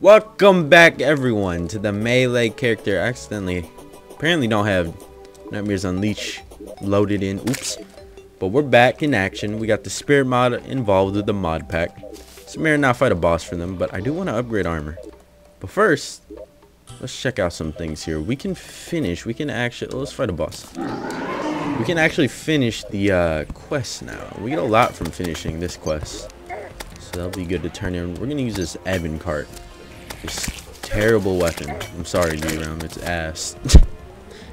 Welcome back everyone to the melee character. I apparently don't have Nightmare's Unleashed loaded in, oops. But we're back in action. We got the spirit mod involved with the mod pack. So may or not fight a boss for them, but I do want to upgrade armor. But first, let's check out some things here. Let's fight a boss. We can actually finish the quest now. We get a lot from finishing this quest, so that'll be good to turn in. We're gonna use this Evan cart. This terrible weapon. I'm sorry, DRAM. It's ass.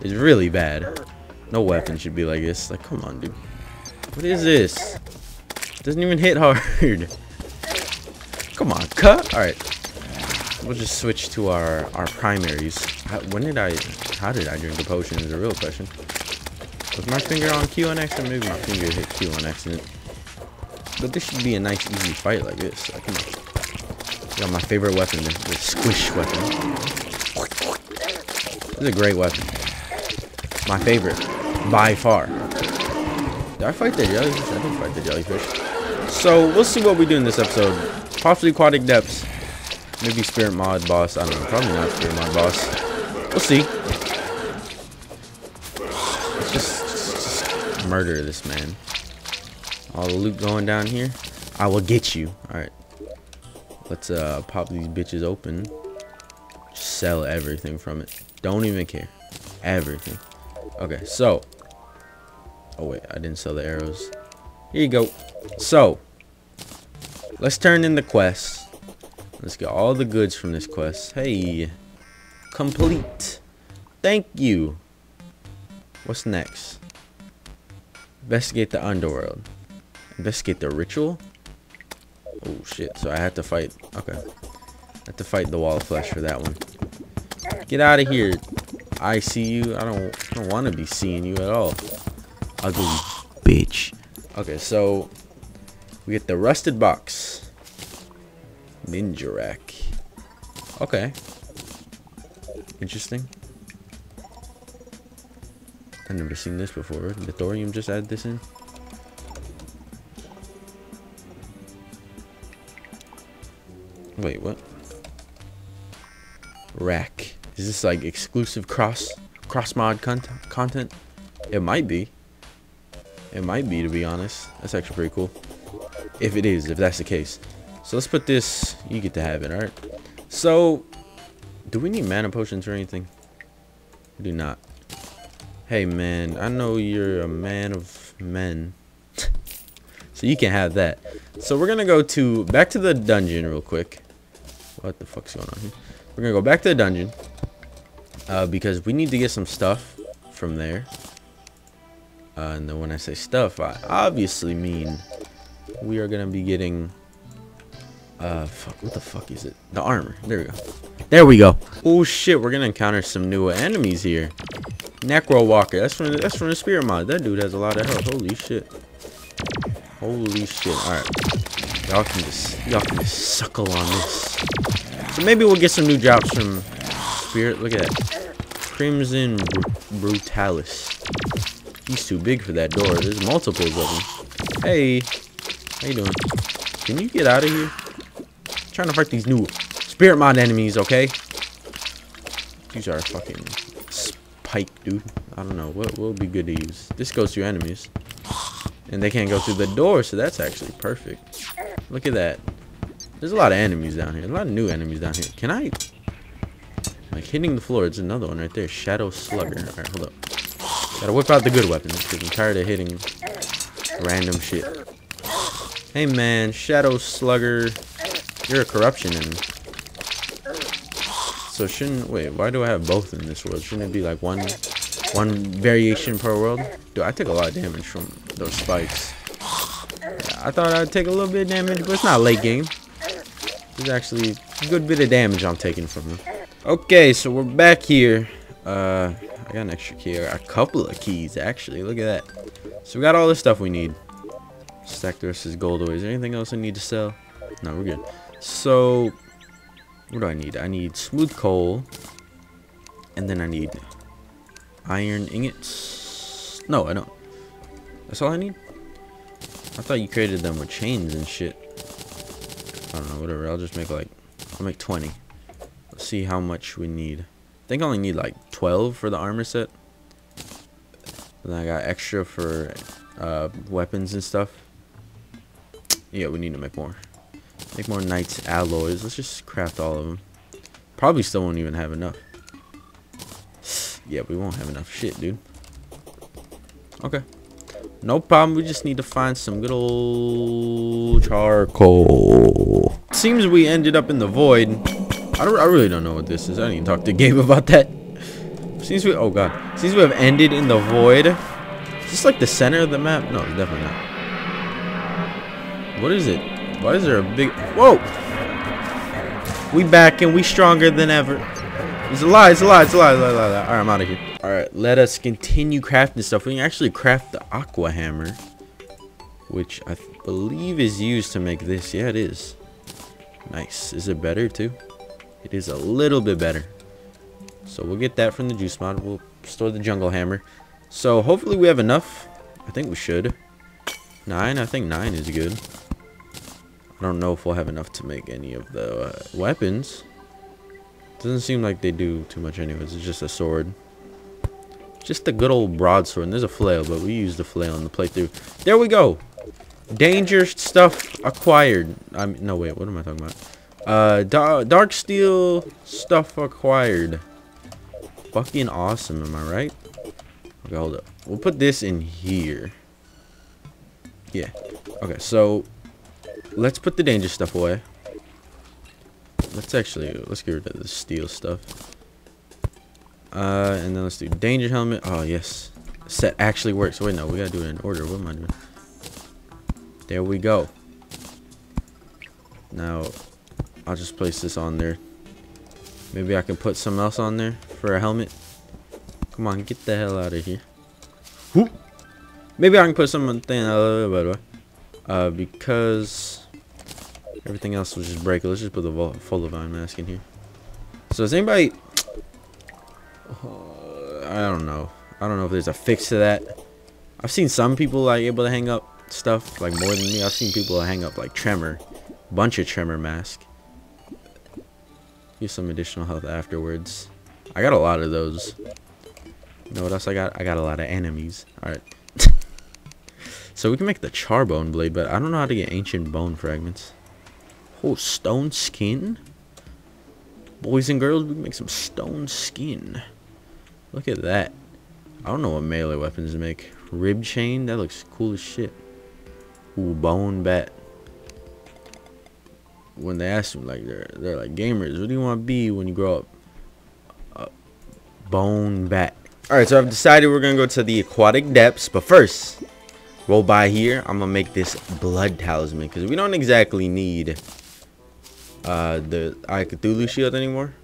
It's really bad. No weapon should be like this. Like, come on, dude. What is this? It doesn't even hit hard. Come on, cut. All right. We'll just switch to our primaries. How did I drink the potion is a real question. Was my finger on Q on accident? Maybe my finger hit Q on accident. But this should be a nice, easy fight like this. Like, come on. Got my favorite weapon, the squish weapon. This is a great weapon. My favorite, by far. Did I fight the jellyfish? I didn't fight the jellyfish. So we'll see what we do in this episode. Possibly Aquatic Depths. Maybe Spirit Mod boss. I don't know. Probably not Spirit Mod boss. We'll see. Let's just murder this man. All the loot going down here. I will get you. Alright. Let's pop these bitches open. Just sell everything from it. Don't even care. Everything. Okay, so. Oh, wait. I didn't sell the arrows. Here you go. So. Let's turn in the quest. Let's get all the goods from this quest. Hey. Complete. Thank you. What's next? Investigate the underworld. Investigate the ritual? Oh shit. So I had to fight. Okay. I had to fight the wall of flesh for that one. Get out of here. I see you. I don't want to be seeing you at all. Ugly bitch. Okay, so we get the rusted box. Ninja rack. Okay. Interesting. I've never seen this before. The thorium just added this in. Wait, what? Rack. Is this like exclusive cross mod content? It might be. It might be, to be honest. That's actually pretty cool. If it is, if that's the case. So let's put this, you get to have it, alright? So, do we need mana potions or anything? We do not. Hey man, I know you're a man of men. So you can have that. So we're gonna go to, back to the dungeon real quick. What the fuck's going on here? We're gonna go back to the dungeon. Because we need to get some stuff from there. And then when I say stuff, I obviously mean we are gonna be getting... fuck, what the fuck is it? The armor. There we go. There we go. Oh shit, we're gonna encounter some new enemies here. Necrowalker. That's from the spirit mod. That dude has a lot of health. Holy shit. Holy shit. Alright. Y'all can just suckle on this. So maybe we'll get some new drops from spirit. Look at that. Crimson Brutalis. He's too big for that door. There's multiples of them. Hey. How you doing? Can you get out of here? Trying to fight these new spirit mod enemies, okay? These are fucking spike, dude. I don't know what will be good to use. This goes through enemies, and they can't go through the door, so that's actually perfect. Look at that. There's a lot of enemies down here. A lot of new enemies down here. Can I? Like hitting the floor. It's another one right there. Shadow Slugger. All right, hold up. Gotta whip out the good weapons because I'm tired of hitting random shit. Hey man, Shadow Slugger. You're a corruption enemy. So shouldn't... Wait, why do I have both in this world? Shouldn't it be like one variation per world? Dude, I take a lot of damage from those spikes. Yeah, I thought I'd take a little bit of damage, but it's not late game. There's actually a good bit of damage I'm taking from him. Okay, so we're back here. I got an extra key. A couple of keys, actually. Look at that. So we got all the stuff we need. Stack the rest of this gold away. Is there anything else I need to sell? No, we're good. So, what do I need? I need smooth coal, and then I need iron ingots. No, I don't. That's all I need? I thought you created them with chains and shit. I don't know, whatever. I'll just make like, I'll make 20. see how much we need. I think I only need like 12 for the armor set. And I got extra for weapons and stuff. Yeah, we need to make more. Make more knight's alloys. Let's just craft all of them. Probably still won't even have enough. Yeah, we won't have enough shit, dude. Okay. No problem. We just need to find some good old charcoal. Seems we ended up in the void. I really don't know what this is. I didn't even talk to Gabe about that. Seems we... Oh, God. Seems we have ended in the void. Is this like the center of the map? No, definitely not. What is it? Why is there a big... Whoa! We back and we stronger than ever. It's a lie, it's a lie, it's a lie, it's a lie, lie, lie. Alright, I'm out of here. Alright, let us continue crafting stuff. We can actually craft the aqua hammer, which I believe is used to make this. Yeah, it is. Nice. Is it better, too? It is a little bit better. So we'll get that from the juice mod. We'll store the jungle hammer. So hopefully we have enough. I think we should. 9, I think 9 is good. I don't know if we'll have enough to make any of the weapons. Doesn't seem like they do too much anyways. It's just a sword. Just the good old broadsword. And there's a flail, but we use the flail in the playthrough. There we go. Danger stuff acquired. I mean, no, wait. What am I talking about? Dark steel stuff acquired. Fucking awesome, am I right? Okay, hold up. We'll put this in here. Yeah. Okay, so let's put the danger stuff away. Let's get rid of the steel stuff. And then let's do danger helmet. Oh, yes. Set actually works. Wait, no, we gotta do it in order. What am I doing? There we go. Now, I'll just place this on there. Maybe I can put something else on there for a helmet. Come on, get the hell out of here. Whoop. Maybe I can put something because everything else will just break. Let's just put the full divine mask in here. So is anybody... I don't know. I don't know if there's a fix to that. I've seen some people like able to hang up stuff like more than me. I've seen people hang up like tremor, bunch of tremor mask. Use some additional health afterwards. I got a lot of those. You know what else I got? I got a lot of enemies. All right. So we can make the charbone blade, but I don't know how to get ancient bone fragments. Oh, stone skin. Boys and girls, we can make some stone skin. Look at that. I don't know what melee weapons to make. Rib chain, that looks cool as shit. Ooh, bone bat. When they ask them, like, they're like, gamers, what do you want to be when you grow up? Bone bat. Alright, so I've decided we're going to go to the Aquatic Depths, but first, roll by here. I'm going to make this blood talisman, because we don't exactly need the Cthulhu shield anymore.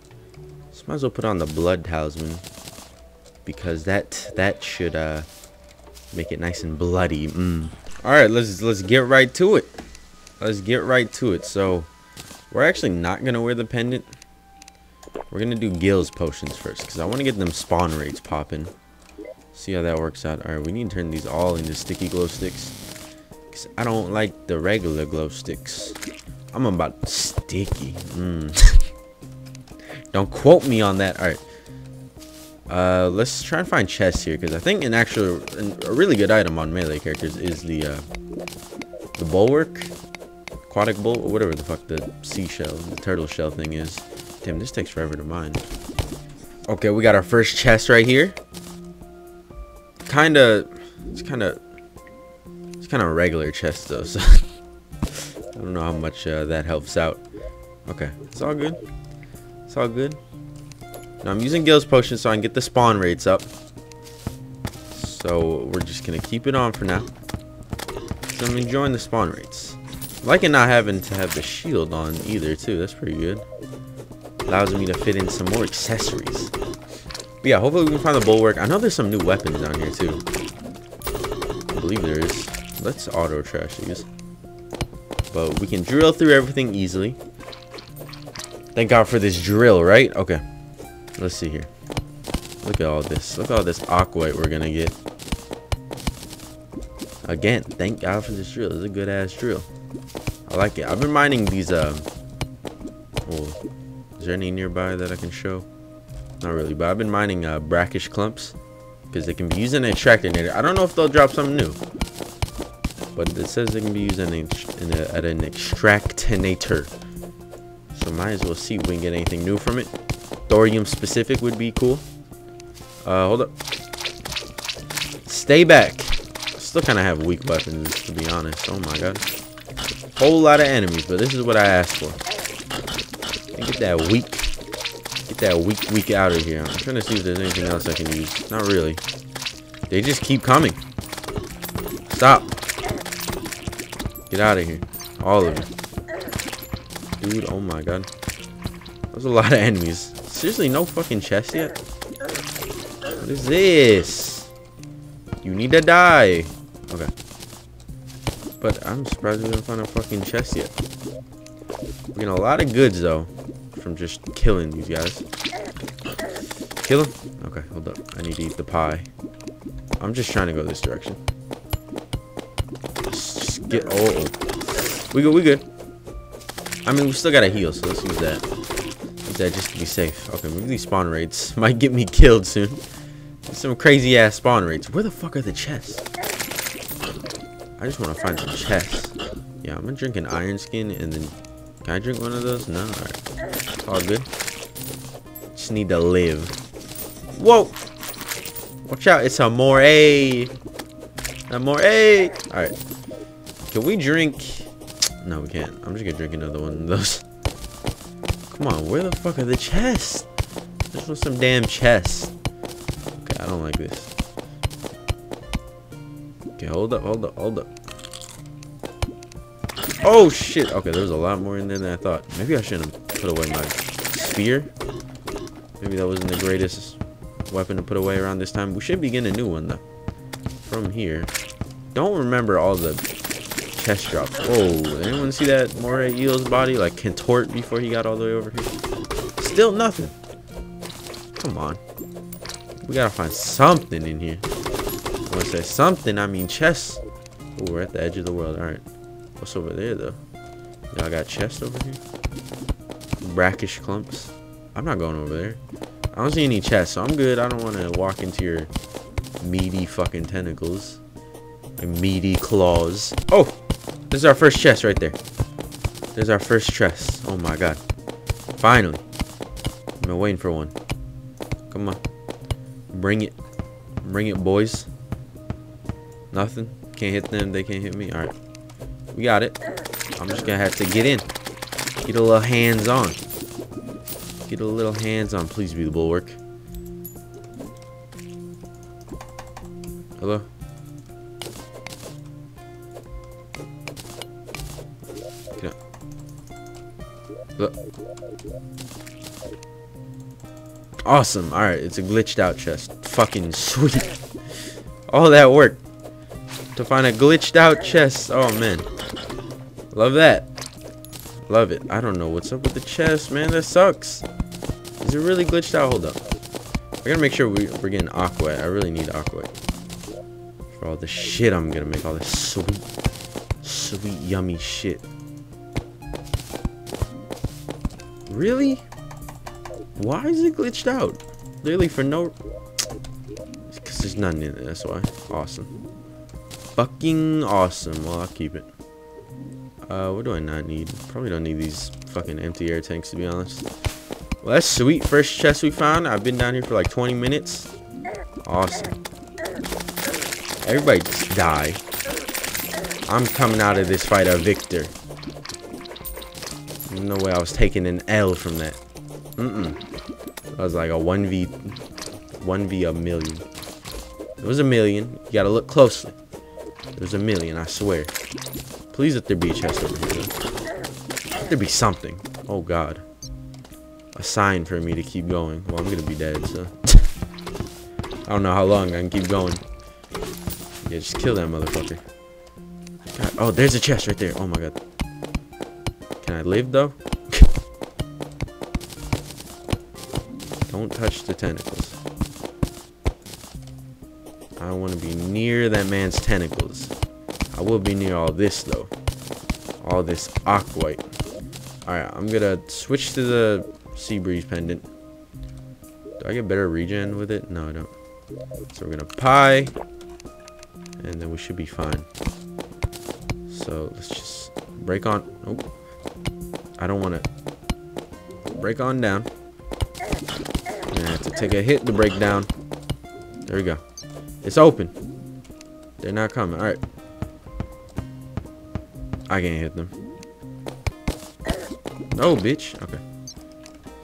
So might as well put on the blood talisman, because that should make it nice and bloody. Alright, let's get right to it. So, we're actually not going to wear the pendant. We're going to do gills potions first, because I want to get them spawn rates popping. See how that works out. Alright, we need to turn these all into sticky glow sticks, because I don't like the regular glow sticks. I'm about sticky. Don't quote me on that. Alright. Let's try and find chests here, because I think a really good item on melee characters is the bulwark. Aquatic bulwark, whatever the fuck the seashell, the turtle shell thing is. Damn, this takes forever to mine. Okay, we got our first chest right here. It's kind of a regular chest though, so I don't know how much that helps out. Okay, it's all good. It's all good. Now I'm using gills potion so I can get the spawn rates up. So we're just gonna keep it on for now. So I'm enjoying the spawn rates. Liking not having to have the shield on either too. That's pretty good. Allows me to fit in some more accessories. But yeah, hopefully we can find the bulwark. I know there's some new weapons down here too. I believe there is. Let's auto trash these. But we can drill through everything easily. Thank God for this drill, right? Okay. Let's see here. Look at all this. Look at all this Aquaite we're gonna get. Again, thank God for this drill. It's a good ass drill. I like it. I've been mining these Is there any nearby that I can show? Not really, but I've been mining brackish clumps because they can be used in an extractinator. I don't know if they'll drop something new, but it says they can be used at an extractinator. So might as well see if we can get anything new from it. Thorium specific would be cool. Hold up. Stay back. Still kind of have weak weapons, to be honest. Oh my god. Whole lot of enemies, but this is what I asked for. Get that weak out of here. I'm trying to see if there's anything else I can use. Not really. They just keep coming. Stop. Get out of here. All of you. Dude, oh my god. There's a lot of enemies. Seriously, no fucking chest yet? What is this? You need to die. Okay. But I'm surprised we didn't find a fucking chest yet. We're getting a lot of goods, though, from just killing these guys. Kill them? Okay, hold up. I need to eat the pie. I'm just trying to go this direction. Just get... Oh. We good, we good. I mean, we still gotta heal, so let's use that. Use that just to be safe. Okay, maybe these spawn rates might get me killed soon. There's some crazy-ass spawn rates. Where the fuck are the chests? I just want to find some chests. Yeah, I'm gonna drink an iron skin and then... Can I drink one of those? No, alright. All good. Just need to live. Whoa! Watch out, it's a Moray. A Moray. Alright. Can we drink... No, we can't. I'm just gonna drink another one of those. Come on, where the fuck are the chests? I just want some damn chests. Okay, I don't like this. Okay, hold up, hold up, hold up. Oh shit! Okay, there was a lot more in there than I thought. Maybe I shouldn't have put away my spear. Maybe that wasn't the greatest weapon to put away around this time. We should be getting a new one though. From here, don't remember all the chest drops. Oh, did anyone see that Moray Eel's body like contort before he got all the way over here? Still nothing. Come on, we gotta find something in here. When I say something, I mean chests. Oh, we're at the edge of the world. All right. What's over there though? Y'all got chests over here? Brackish clumps. I'm not going over there. I don't see any chests, so I'm good. I don't want to walk into your meaty fucking tentacles. And meaty claws. Oh! This is our first chest right there. There's our first chest. Oh my god. Finally. I've been waiting for one. Come on. Bring it. Bring it, boys. Nothing. Can't hit them. They can't hit me. Alright. We got it. I'm just gonna have to get in. Get a little hands on. Get a little hands on. Please be the bulwark. Hello? Get up. Look. Awesome. Alright, it's a glitched out chest. Fucking sweet. All that work to find a glitched out chest. Oh man. Love that. Love it. I don't know what's up with the chest, man. That sucks. Is it really glitched out? Hold up. I gotta make sure we're getting Aquaite. I really need Aquaite. For all the shit I'm gonna make. All this sweet, sweet, yummy shit. Really? Why is it glitched out? Literally for no... Because there's nothing in it. That's why. Awesome. Fucking awesome. Well, I'll keep it. What do I not need? Probably don't need these fucking empty air tanks, to be honest. Well, that's sweet. First chest we found. I've been down here for like 20 minutes. Awesome. Everybody just die. I'm coming out of this fight a victor. No way I was taking an L from that. That was like a 1v a million. It was a million. You gotta look closely. It was a million, I swear. Please let there be a chest over here. Let there be something. Oh god. A sign for me to keep going. Well, I'm gonna be dead, so. I don't know how long I can keep going. Yeah, just kill that motherfucker. God. Oh, there's a chest right there. Oh my god. Can I live, though? Don't touch the tentacles. I don't want to be near that man's tentacles. I will be near all this though. All this Aquaite. Alright, I'm gonna switch to the sea breeze pendant. Do I get better regen with it? No, I don't. So we're gonna pie, and then we should be fine. So let's just break on. Oh, I don't want to break on down. I have to take a hit to break down. There we go. It's open. They're not coming. All right. I can't hit them. No, bitch. Okay.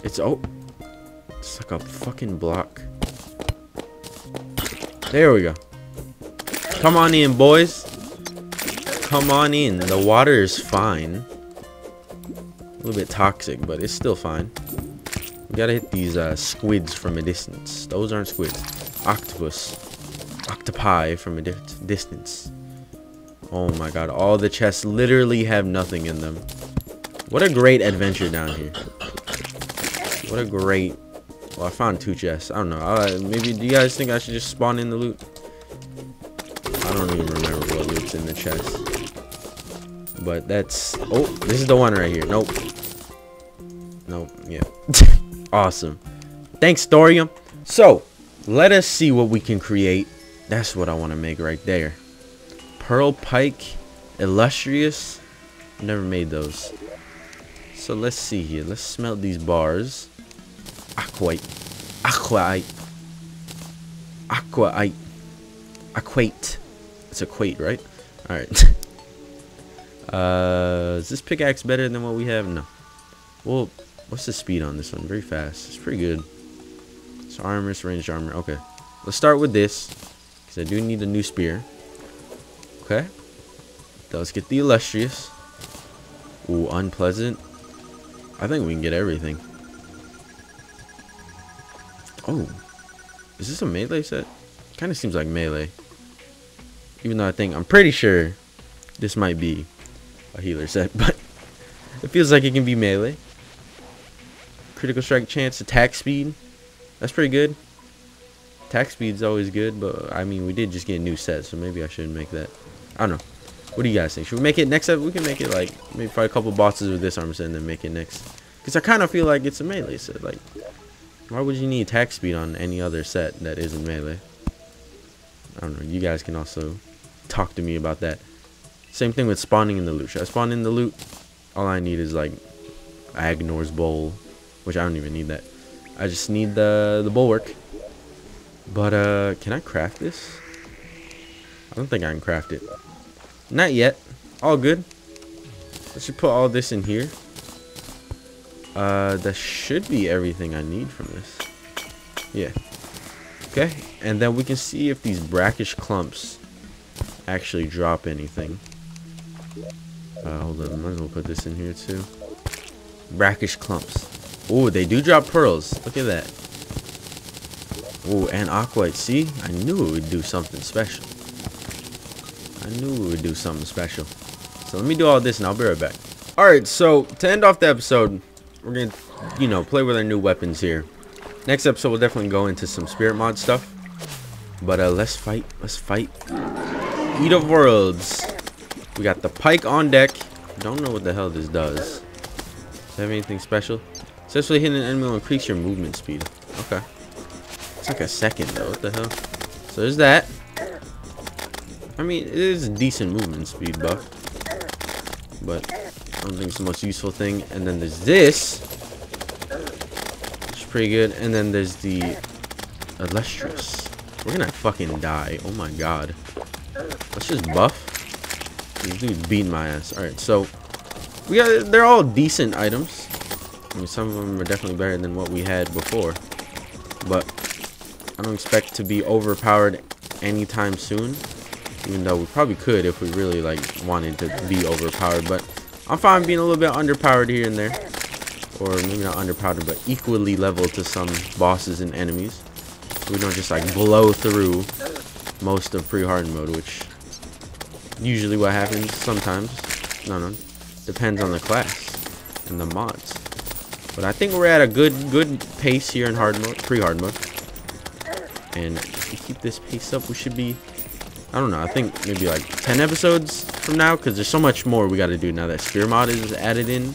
It's oh, it's like a fucking block. There we go. Come on in, boys. Come on in. The water is fine. A little bit toxic, but it's still fine. We gotta hit these squids from a distance. Those aren't squids. Octopus. Octopi from a distance. Oh my god. All the chests literally have nothing in them. What a great adventure down here. What a great... Well, I found 2 chests. I don't know. Maybe do you guys think I should just spawn in the loot? I don't even remember what loot's in the chest. But that's... Oh, this is the one right here. Nope. Nope. Yeah. Awesome. Thanks, thorium. So, let us see what we can create. That's what I want to make right there. Pearl pike. Illustrious. Never made those. So, let's see here. Let's smelt these bars. Aquaite. Aquaite. Aquaite. Aquaite. It's Aquaite, right? Alright. Is this pickaxe better than what we have? No. Well, what's the speed on this one? Very fast. It's pretty good. It's armor, it's ranged armor. Okay. Let's start with this. Because I do need a new spear. Okay. Let's get the illustrious. Ooh, unpleasant. I think we can get everything. Oh, is this a melee set? Kind of seems like melee. Even though I think, I'm pretty sure this might be a healer set, but it feels like it can be melee. Critical strike chance, attack speed. That's pretty good. Attack speed's always good, but I mean, we did just get a new set, so maybe I shouldn't make that. I don't know. What do you guys think? Should we make it next up? We can make it like, maybe fight a couple bosses with this armor set and then make it next. Because I kind of feel like it's a melee set, like... Why would you need attack speed on any other set that isn't melee? I don't know. You guys can also talk to me about that. Same thing with spawning in the loot. Should I spawn in the loot? All I need is like Agnor's bowl, which I don't even need that. I just need the bulwark. But can I craft this? I don't think I can craft it. Not yet. All good. Let's just put all this in here. That should be everything I need from this. Yeah. Okay. And then we can see if these brackish clumps actually drop anything. Hold on. Might as well put this in here too. Brackish clumps. Oh, they do drop pearls. Look at that. Oh, and aquaite. See? I knew it would do something special. I knew it would do something special. So let me do all this and I'll be right back. Alright, so to end off the episode... We're going to, you know, play with our new weapons here. Next episode, we'll definitely go into some spirit mod stuff. But let's fight. Let's fight. Eat of Worlds. We got the pike on deck. Don't know what the hell this does. Does it have anything special? Successfully hitting an enemy will increase your movement speed. Okay. It's like a second, though. What the hell? So there's that. I mean, it is a decent movement speed buff. But... I don't think it's the most useful thing. And then there's this, which is pretty good. And then there's the illustrious. We're gonna fucking die. Oh my god. Let's just buff. These dudes beating my ass. All right, so we got. They're all decent items. I mean, some of them are definitely better than what we had before. But I don't expect to be overpowered anytime soon. Even though we probably could if we really like wanted to be overpowered, but. I'm fine being a little bit underpowered here and there. Or maybe not underpowered, but equally level to some bosses and enemies. So we don't just like blow through most of pre-hardened mode, which usually what happens sometimes. No. Depends on the class and the mods. But I think we're at a good pace here in hard mode, pre-hard mode. And if we keep this pace up, we should be, I don't know, I think maybe like 10 episodes from now, because there's so much more we got to do now that spirit mod is added in,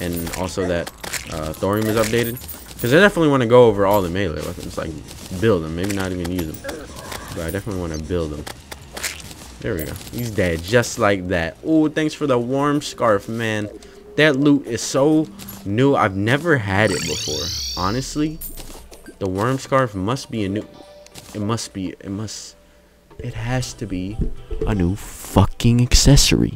and also that thorium is updated, because I definitely want to go over all the melee weapons, like build them, maybe not even use them, but I definitely want to build them. There we go. He's dead, just like that. Oh, thanks for the warm scarf, man. That loot is so new. I've never had it before, honestly. The worm scarf must be a new. It has to be a new fucking accessory.